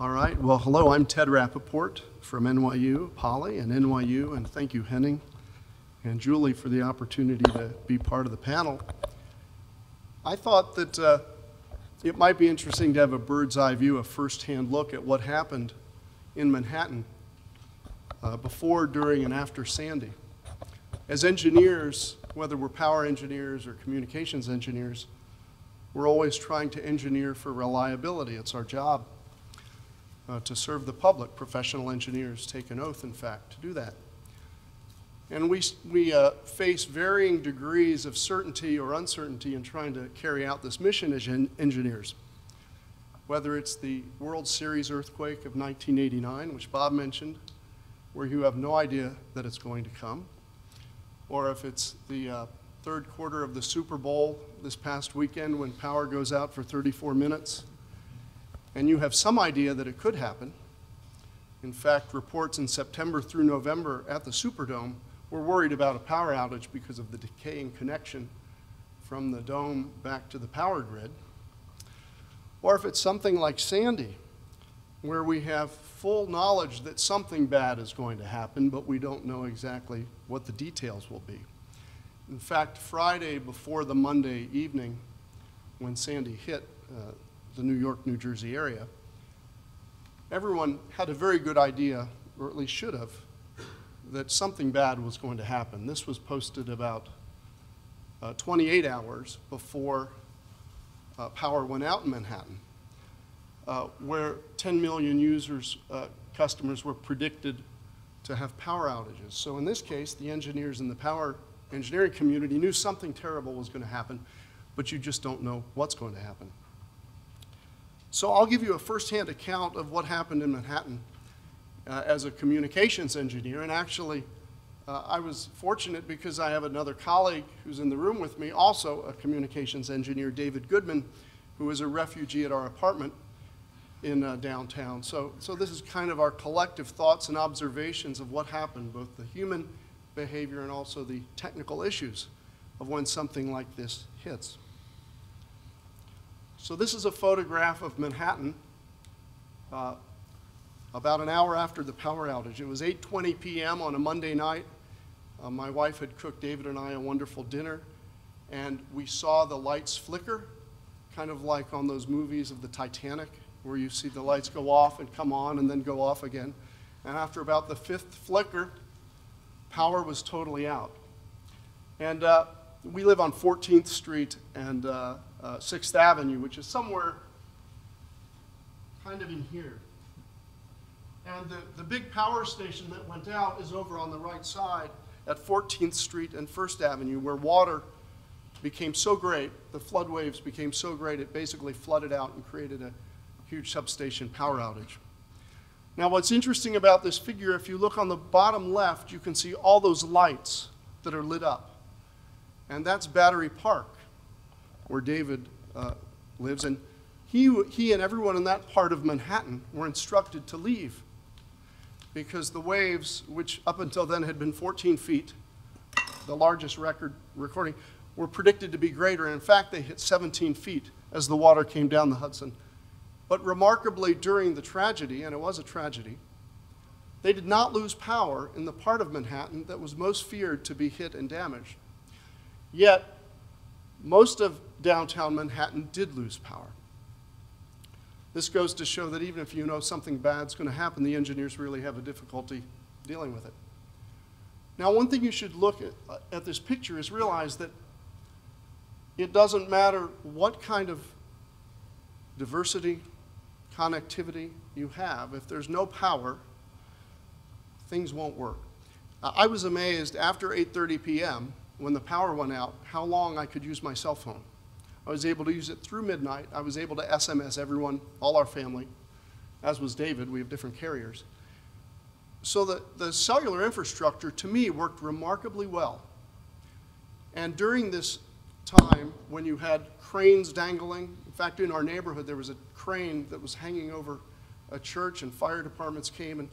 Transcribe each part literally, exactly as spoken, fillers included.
All right, well, hello, I'm Ted Rappaport from N Y U Poly and N Y U, and thank you, Henning and Julie, for the opportunity to be part of the panel. I thought that uh, it might be interesting to have a bird's eye view, a firsthand look at what happened in Manhattan uh, before, during, and after Sandy. As engineers, whether we're power engineers or communications engineers, we're always trying to engineer for reliability. It's our job uh, to serve the public. Professional engineers take an oath, in fact, to do that. And we, we uh, face varying degrees of certainty or uncertainty in trying to carry out this mission as en engineers. Whether it's the World Series earthquake of nineteen eighty-nine, which Bob mentioned, where you have no idea that it's going to come, or if it's the uh, third quarter of the Super Bowl this past weekend when power goes out for thirty-four minutes, and you have some idea that it could happen. In fact, reports in September through November at the Superdome were worried about a power outage because of the decaying connection from the dome back to the power grid. Or if it's something like Sandy, where we have full knowledge that something bad is going to happen, but we don't know exactly what the details will be. In fact, Friday before the Monday evening, when Sandy hit uh, the New York, New Jersey area, everyone had a very good idea, or at least should have, that something bad was going to happen. This was posted about uh, twenty-eight hours before Uh, power went out in Manhattan, uh, where ten million users, uh, customers were predicted to have power outages. So in this case, the engineers in the power engineering community knew something terrible was going to happen, but you just don't know what's going to happen. So I'll give you a firsthand account of what happened in Manhattan uh, as a communications engineer. And actually, uh, I was fortunate because I have another colleague who's in the room with me, also a communications engineer, David Goodman, who is a refugee at our apartment in uh, downtown. So, so this is kind of our collective thoughts and observations of what happened, both the human behavior and also the technical issues of when something like this hits. So this is a photograph of Manhattan uh, about an hour after the power outage. It was eight twenty p m on a Monday night. Uh, my wife had cooked David and I a wonderful dinner, and we saw the lights flicker, kind of like on those movies of the Titanic, where you see the lights go off and come on and then go off again. And after about the fifth flicker, power was totally out. And uh, we live on fourteenth street and uh, uh, sixth avenue, which is somewhere kind of in here. And the, the big power station that went out is over on the right side at fourteenth street and first avenue, where water became so great, the flood waves became so great, it basically flooded out and created a huge substation power outage. Now, what's interesting about this figure, if you look on the bottom left, you can see all those lights that are lit up. And that's Battery Park, where David uh, lives. And he, he and everyone in that part of Manhattan were instructed to leave, because the waves, which up until then had been fourteen feet, the largest record recording, were predicted to be greater. And in fact, they hit seventeen feet as the water came down the Hudson. But remarkably, during the tragedy, and it was a tragedy, they did not lose power in the part of Manhattan that was most feared to be hit and damaged. Yet, most of downtown Manhattan did lose power. This goes to show that even if you know something bad's going to happen, the engineers really have a difficulty dealing with it. Now, one thing you should look at, uh, at this picture is realize that it doesn't matter what kind of diversity, connectivity you have. If there's no power, things won't work. Uh, I was amazed after eight thirty p m when the power went out how long I could use my cell phone. I was able to use it through midnight. I was able to S M S everyone, all our family, as was David. We have different carriers. So the, the cellular infrastructure, to me, worked remarkably well. And during this time, when you had cranes dangling, in fact, in our neighborhood, there was a crane that was hanging over a church, and fire departments came, and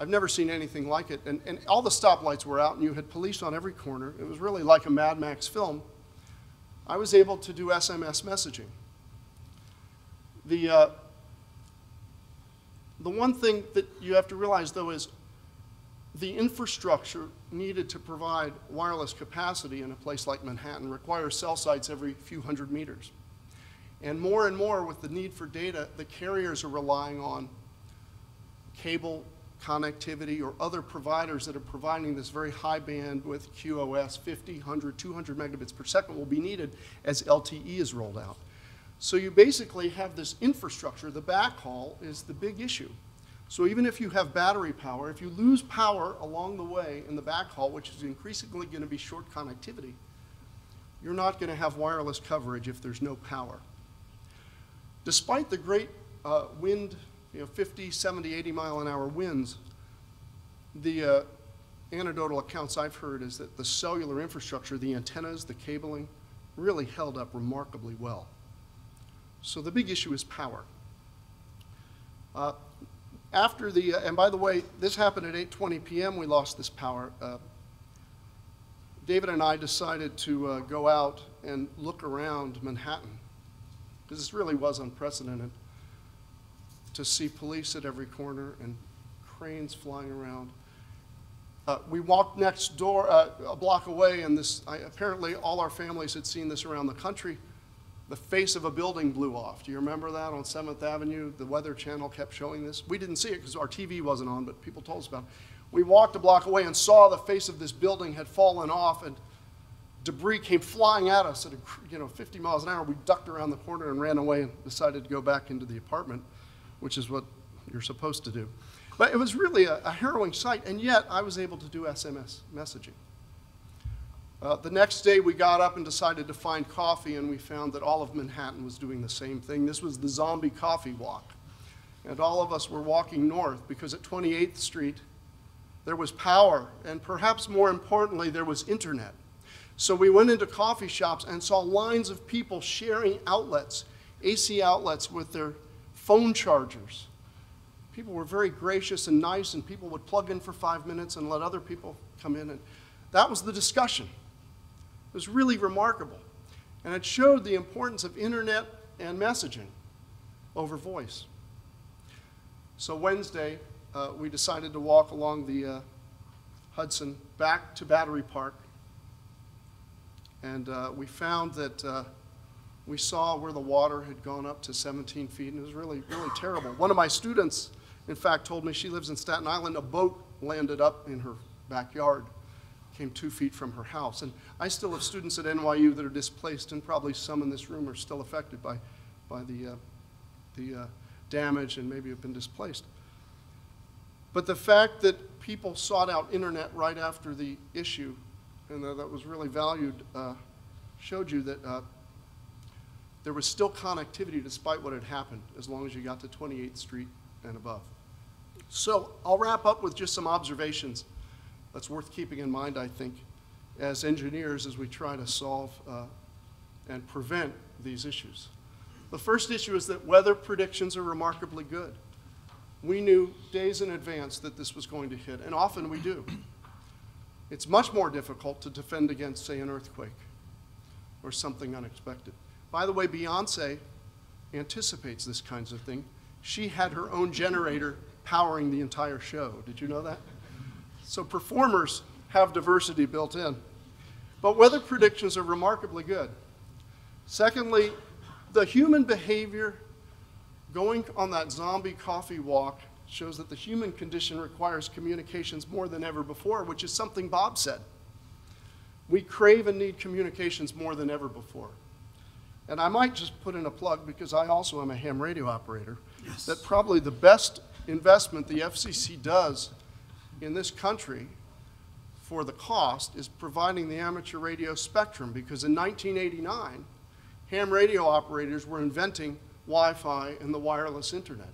I've never seen anything like it. And, and all the stoplights were out, and you had police on every corner. It was really like a Mad Max film. I was able to do S M S messaging. The uh, the one thing that you have to realize, though, is the infrastructure needed to provide wireless capacity in a place like Manhattan requires cell sites every few hundred meters. And more and more, with the need for data, the carriers are relying on cable connectivity or other providers that are providing this very high bandwidth QoS, fifty, one hundred, two hundred megabits per second will be needed as L T E is rolled out. So you basically have this infrastructure. The backhaul is the big issue. So even if you have battery power, if you lose power along the way in the backhaul, which is increasingly going to be short connectivity, you're not going to have wireless coverage if there's no power. Despite the great uh, wind, you know, fifty, seventy, eighty mile an hour winds, the uh, anecdotal accounts I've heard is that the cellular infrastructure, the antennas, the cabling, really held up remarkably well. So the big issue is power. Uh, after the, uh, and by the way, this happened at eight twenty p m We lost this power. Uh, David and I decided to uh, go out and look around Manhattan, because this really was unprecedented, to see police at every corner and cranes flying around. Uh, we walked next door, uh, a block away, and this, I, apparently all our families had seen this around the country. The face of a building blew off. Do you remember that on seventh Avenue? The Weather Channel kept showing this. We didn't see it because our T V wasn't on, but people told us about it. We walked a block away and saw the face of this building had fallen off, and debris came flying at us at, a, you know, fifty miles an hour. We ducked around the corner and ran away and decided to go back into the apartment, which is what you're supposed to do. But it was really a, a harrowing sight, and yet I was able to do S M S messaging. Uh, the next day, we got up and decided to find coffee, and we found that all of Manhattan was doing the same thing. This was the zombie coffee walk. And all of us were walking north, because at twenty-eighth Street, there was power, and perhaps more importantly, there was internet. So we went into coffee shops and saw lines of people sharing outlets, A C outlets, with their phone chargers. People were very gracious and nice, and people would plug in for five minutes and let other people come in. And that was the discussion. It was really remarkable, and it showed the importance of internet and messaging over voice. So Wednesday, uh, we decided to walk along the uh, Hudson back to Battery Park, and uh, we found that uh, we saw where the water had gone up to seventeen feet, and it was really, really terrible. One of my students, in fact, told me, she lives in Staten Island, a boat landed up in her backyard, came two feet from her house. And I still have students at N Y U that are displaced, and probably some in this room are still affected by, by the, uh, the uh, damage, and maybe have been displaced. But the fact that people sought out internet right after the issue, and that, that was really valued, uh, showed you that uh, there was still connectivity despite what had happened, as long as you got to twenty-eighth Street and above. So I'll wrap up with just some observations that's worth keeping in mind, I think, as engineers as we try to solve uh, and prevent these issues. The first issue is that weather predictions are remarkably good. We knew days in advance that this was going to hit, and often we do. It's much more difficult to defend against, say, an earthquake or something unexpected. By the way, Beyoncé anticipates this kinds of thing. She had her own generator powering the entire show. Did you know that? So performers have diversity built in. But weather predictions are remarkably good. Secondly, the human behavior, going on that zombie coffee walk, shows that the human condition requires communications more than ever before, which is something Bob said. We crave and need communications more than ever before. And I might just put in a plug, because I also am a ham radio operator, yes, that probably the best investment the F C C does in this country for the cost is providing the amateur radio spectrum, because in nineteen eighty-nine, ham radio operators were inventing Wi-Fi and the wireless internet.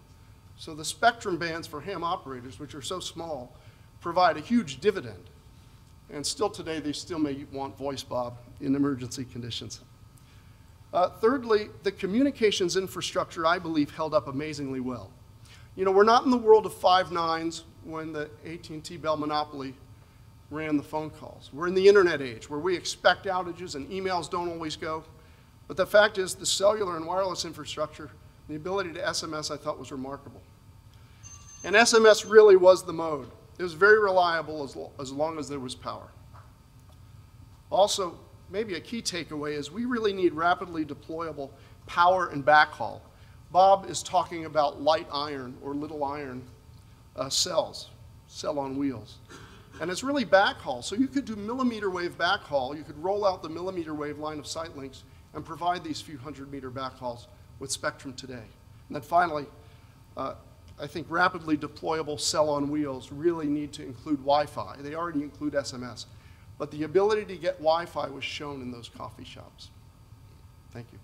So the spectrum bands for ham operators, which are so small, provide a huge dividend. And still today, they still may want voice, Bob, in emergency conditions. Uh, thirdly, the communications infrastructure, I believe, held up amazingly well. You know, we're not in the world of five nines when the A T and T Bell monopoly ran the phone calls. We're in the internet age, where we expect outages and emails don't always go. But the fact is, the cellular and wireless infrastructure, the ability to S M S, I thought was remarkable. And S M S really was the mode. It was very reliable as, lo as long as there was power. Also, maybe a key takeaway is we really need rapidly deployable power and backhaul. Bob is talking about light iron or little iron uh, cells, cell on wheels. And it's really backhaul. So you could do millimeter wave backhaul. You could roll out the millimeter wave line of sight links and provide these few hundred meter backhauls with spectrum today. And then finally, uh, I think rapidly deployable cell on wheels really need to include Wi-Fi. They already include S M S. But the ability to get Wi-Fi was shown in those coffee shops. Thank you.